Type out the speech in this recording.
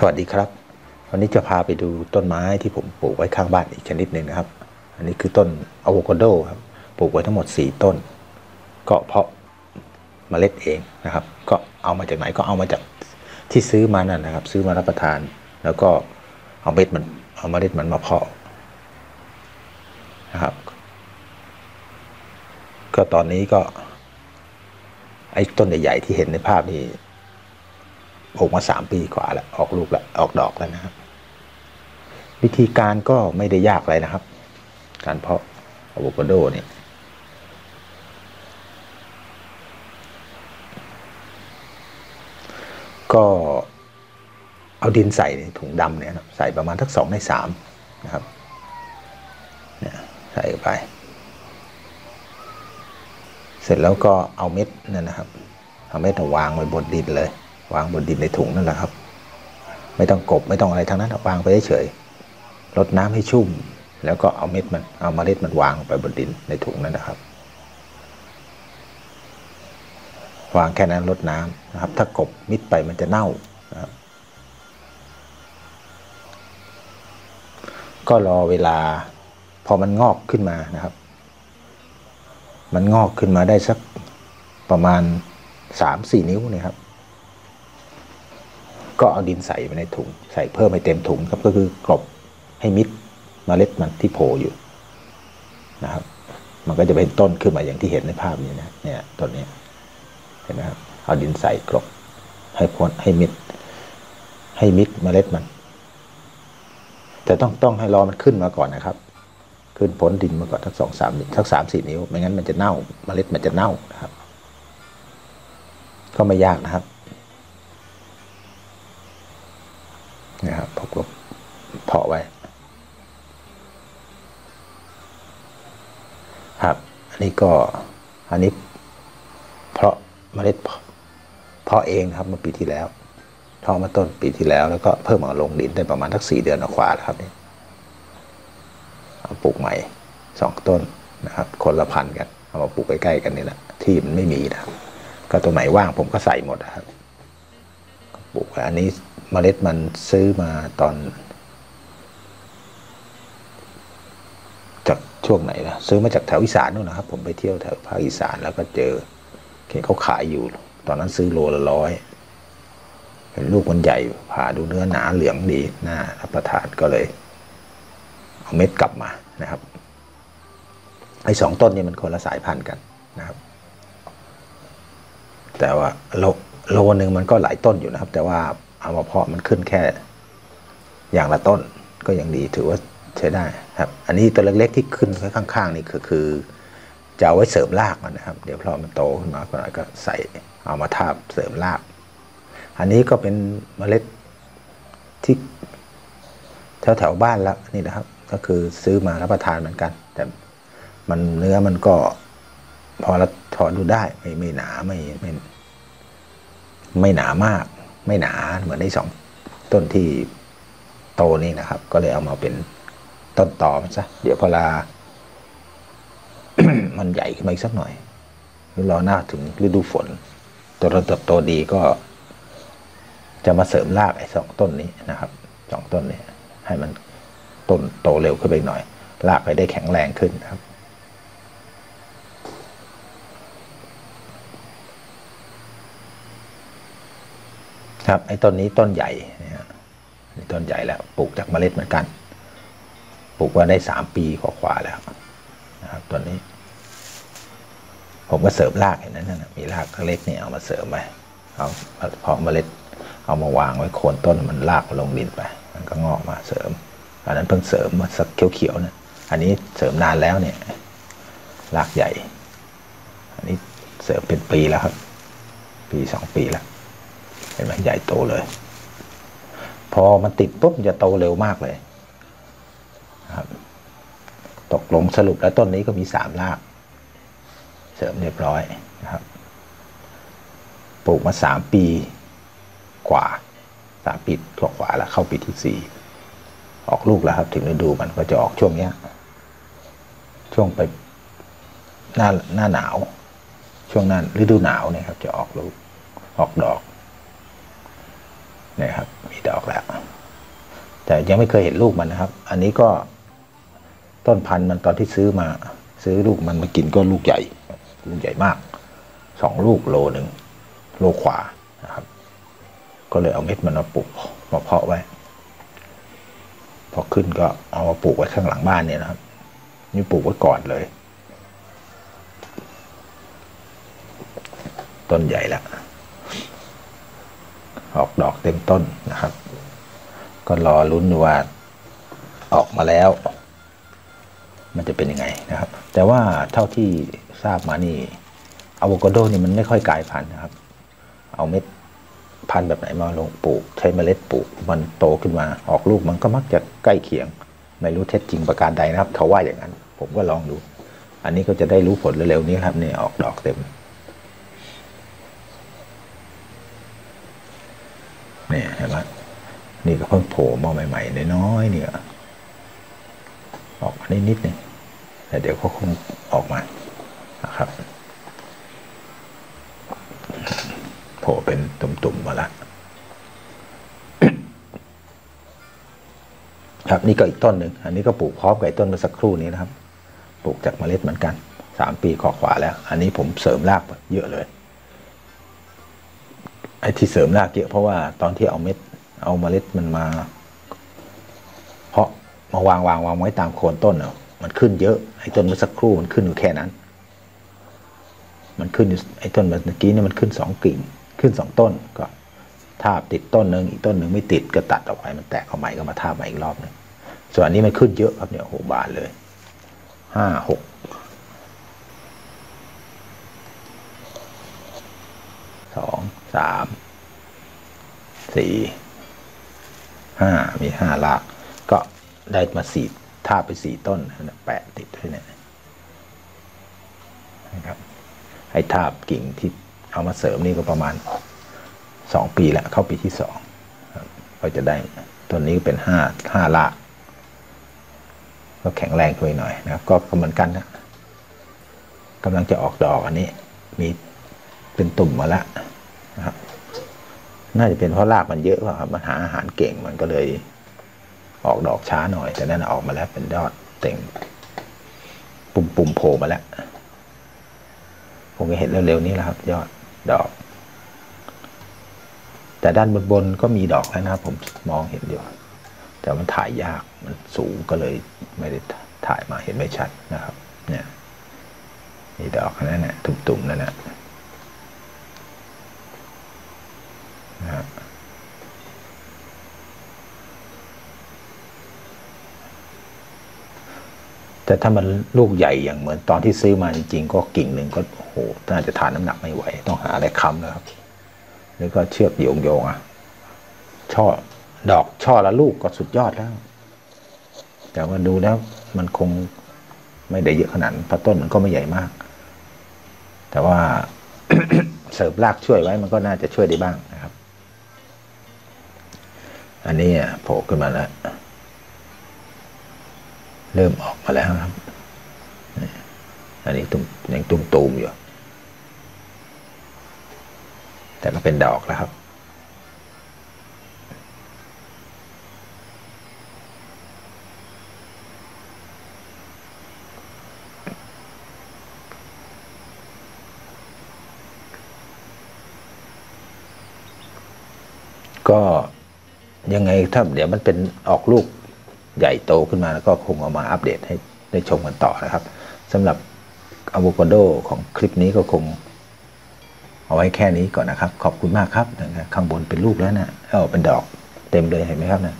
สวัสดีครับวันนี้จะพาไปดูต้นไม้ที่ผมปลูกไว้ข้างบ้านอีกชนิดหนึ่งนะครับอันนี้คือต้นอะโวคาโดครับปลูกไว้ทั้งหมด4ต้นก็เพาะเมล็ดเองนะครับก็เอามาจากไหนก็เอามาจากที่ซื้อมานั่นนะครับซื้อมารับประทานแล้วก็เอาเมล็ดมันมาเพาะนะครับก็ตอนนี้ก็ไอ้ต้นใหญ่ๆที่เห็นในภาพนี้ออกมา3 ปีกว่าแล้วออกลูกแล้วออกดอกแล้วนะครับวิธีการก็ไม่ได้ยากอะไรนะครับการเพาะอะโวคาโดเนี่ยก็เอาดินใส่ในถุงดำเนี่ยนะใส่ประมาณสัก2/3นะครับเนี่ยใส่ไปเสร็จแล้วก็เอาเม็ดนั่นนะครับเอาเม็ดวางไว้บนดินเลยวางบนดินในถุงนั่นแหละครับไม่ต้องกบไม่ต้องอะไรทั้งนั้นวางไปเฉยรดน้ำให้ชุ่มแล้วก็เอาเมล็ดมันวางไปบนดินในถุงนั่นนะครับวางแค่นั้นรดน้ำนะครับถ้ากบมิดไปมันจะเน่านะครับก็รอเวลาพอมันงอกขึ้นมานะครับมันงอกขึ้นมาได้สักประมาณ 3-4 นิ้วเนี่ยครับก็เอาดินใส่ไปในถุงใส่เพิ่มให้เต็มถุงครับก็คือกลบให้มิดเมล็ดมันที่โผล่อยู่นะครับมันก็จะเป็นต้นขึ้นมาอย่างที่เห็นในภาพนี้นะเนี่ยต้นนี้เห็นไหมครับเอาดินใส่กลบให้พ้นให้มิดเมล็ดมันแต่ต้องให้รอมันขึ้นมาก่อนนะครับขึ้นพ้นดินมาก่อนทั้ง3-4นิ้วไม่งั้นมันจะเน่าเมล็ดมันจะเน่านะครับก็ไม่ยากนะครับนะครับพกเพาะไว้ครับอันนี้เพาะเมล็ดเพาะเองครับเมื่อปีที่แล้วเพาะมาต้นปีที่แล้วแล้วก็เพิ่มเอาลงดินได้ประมาณสัก4 เดือนกว่าแล้วครับนี่เอาปลูกใหม่2 ต้นนะครับคนละพันกันเอามาปลูกใกล้ๆกันนี่แหละที่มันไม่มีนะก็ตัวไหนว่างผมก็ใส่หมดครับปลูกอันนี้เมล็ดมันซื้อมาตอนจากช่วงไหนนะซื้อมาจากแถวอีสานนู่นนะครับผมไปเที่ยวแถวภาคอีสานแล้วก็เจอเห็นเขาขายอยู่ตอนนั้นซื้อโลละ 100เห็นลูกมันใหญ่ผ่าดูเนื้อหนาเหลืองดีน่ารับประทานก็เลยเอาเม็ดกลับมานะครับไอ้2 ต้นนี่มันคนละสายพันธุ์กันนะครับแต่ว่าโลนึงมันก็หลายต้นอยู่นะครับแต่ว่าเอามาเพาะมันขึ้นแค่อย่างละต้นก็ยังดีถือว่าใช้ได้ครับอันนี้ตัวเล็กๆที่ขึ้นข้างๆนี่คือจะเอาไว้เสริมรากมันนะครับเดี๋ยวพอมันโตขึ้นมาก็ใส่เอามาทาบเสริมรากอันนี้ก็เป็นเมล็ดที่แถวๆบ้านแล้วนี่นะครับก็คือซื้อมารับประทานเหมือนกันแต่มันเนื้อมันก็พอดูได้ไม่หนาไม่หนามากไม่หนาเหมือนได้2 ต้นที่โตนี่นะครับก็เลยเอามาเป็นต้นตอมันซะเดี๋ยวพอลา มันใหญ่ขึ้นมาอีกสักหน่อยรอหน้าถึงฤดูฝนตัวเราเติบโตดีก็จะมาเสริมรากไอ้2 ต้นนี้นะครับ2 ต้นนี้ให้มันต้นโตเร็วขึ้นไปหน่อยรากไปได้แข็งแรงขึ้นครับครับไอ้ต้นนี้ต้นใหญ่นะต้นใหญ่แล้วปลูกจากเมล็ดเหมือนกันปลูกมาได้3 ปีกว่าๆแล้วนะครับต้นนี้ผมก็เสริมรากอย่างนั้นนะมีรากเล็กนี่เอามาเสริมไปเอาเพาะเมล็ดเอามาวางไว้โคนต้นมันรากลงดินไปมันก็งอกมาเสริมอันนั้นเพิ่งเสริมมาสักเขียวๆนะอันนี้เสริมนานแล้วเนี่ยรากใหญ่อันนี้เสริมเป็นปีแล้วครับ2 ปีแล้วเห็นไหมใหญ่โตเลยพอมันติดปุ๊บจะโตเร็วมากเลยครับตกลงสรุปแล้วต้นนี้ก็มี3 รากเสริมเรียบร้อยนะครับปลูกมา3 ปีกว่า3 ปีกว่าแล้วเข้าปีที่4ออกลูกแล้วครับถึงฤดูมันก็จะออกช่วงเนี้ยช่วงไปหน้าหนาวช่วงนั้นฤดูหนาวเนี่ยครับจะออกลูกออกดอก นะครับมีดอกแล้วแต่ยังไม่เคยเห็นลูกมันนะครับอันนี้ก็ต้นพันธุ์มันตอนที่ซื้อมาซื้อลูกมันมากินก็ลูกใหญ่มาก2ลูกโลหนึ่งโลขวานะครับก็เลยเอาเม็ดมันมาปลูกมาเพาะไว้พอขึ้นก็เอามาปลูกไว้ข้างหลังบ้านเนี่ยนะครับนี่ปลูกไว้ก่อนเลยต้นใหญ่แล้วออกดอกเต็มต้นนะครับก็รอลุ้นว่าออกมาแล้วมันจะเป็นยังไงนะครับแต่ว่าเท่าที่ทราบมานี่อะโวคาโดนี่มันไม่ค่อยกลายพันธุ์นะครับเอาเม็ดพันธุ์แบบไหนมาลงปลูกใช้เมล็ดปลูกมันโตขึ้นมาออกลูกมันก็มักจะใกล้เคียงไม่รู้เท็จจริงประการใดนะครับเขาว่าอย่างนั้นผมก็ลองดูอันนี้ก็จะได้รู้ผลเร็วๆนี้ครับนี่ออกดอกเต็มนี่เห็นไหมนี่ก็เพิ่งโผล่มาใหม่ๆน้อยๆเนี่ยออกมานิดๆนึงแต่เดี๋ยวเขาคงออกมานะครับโผล่เป็นตุ่มๆมาละ ครับนี่ก็อีกต้นหนึ่งอันนี้ก็ปลูกพร้อมกับต้นเมื่อสักครู่นี้นะครับปลูกจากเมล็ดเหมือนกัน3ปีขวาแล้วอันนี้ผมเสริมรากเยอะเลยไอ้ที่เสริมรากเยอะเพราะว่าตอนที่เอาเม็ดเอาเมล็ดมันมาเพาะมาวางไว้ตามโคนต้นเอามันขึ้นเยอะไอ้ต้นเมื่อสักครู่มันขึ้นอยู่แค่นั้นมันขึ้นไอ้ต้นเมื่อกี้เนี่ยมันขึ้น2กิ่งขึ้น2ต้นก็ทาบติดต้นนึงอีกต้นนึงไม่ติดก็ตัดออกไปมันแตกเอาใหม่ก็มาทาบใหม่อีกรอบนึงส่วนอันนี้มันขึ้นเยอะครับเนี่ยโอ้โหบานเลย5 62 3 4 5มี5รากก็ได้มา4ทาบไป4ต้นนะแปะติดด้วยเนี่ยนะครับไอ้ทาบกิ่งที่เอามาเสริมนี่ก็ประมาณ2ปีแล้วเข้าปีที่2ก็จะได้ต้นนี้เป็น5รากก็แข็งแรงขึ้นหน่อยนะครับก็เหมือนกันนะกำลังจะออกดอกอันนี้มีเป็นตุ่มมาแล้วนะครับน่าจะเป็นเพราะรากมันเยอะครับมันหาอาหารเก่งมันก็เลยออกดอกช้าหน่อยแต่นั่นออกมาแล้วเป็นยอดเต่งปุ่มโผล่มาแล้วผมก็เห็นเร็วๆนี้แหละครับยอดดอกแต่ด้านบนก็มีดอกแล้วนะครับผมมองเห็นอยู่แต่มันถ่ายยากมันสูงก็เลยไม่ได้ถ่ายมาเห็นไม่ชัดนะครับเนี่ยมีดอกนั่นนะตุ่มๆนั่นนะแต่ถ้ามันลูกใหญ่อย่างเหมือนตอนที่ซื้อมาจริงๆก็กิ่งหนึ่งก็โอ้โหน่าจะทานน้ำหนักไม่ไหวต้องหาอะไรค้ำนะครับแล้วก็เชือกโยงๆอ่ะช่อดอกช่อละลูกก็สุดยอดแล้วแต่ว่าดูแล้วมันคงไม่ได้เยอะขนาดเพราะต้นมันก็ไม่ใหญ่มากแต่ว่า เสริมรากช่วยไว้มันก็น่าจะช่วยได้บ้างนะครับอันนี้โผล่ขึ้นมาแล้วเริ่มออกมาแล้วครับอันนี้ตุ่มยังตุ่มๆอยู่แต่ก็เป็นดอกแล้วครับก็ยังไงถ้าเดี๋ยวมันเป็นออกลูกใหญ่โตขึ้นมาแล้วก็คงเอามาอัปเดตให้ได้ชมกันต่อนะครับสำหรับอะโวคาโดของคลิปนี้ก็คงเอาไว้แค่นี้ก่อนนะครับขอบคุณมากครับข้างบนเป็นลูกแล้วนะเป็นดอกเต็มเลยเห็นไหมครับนะ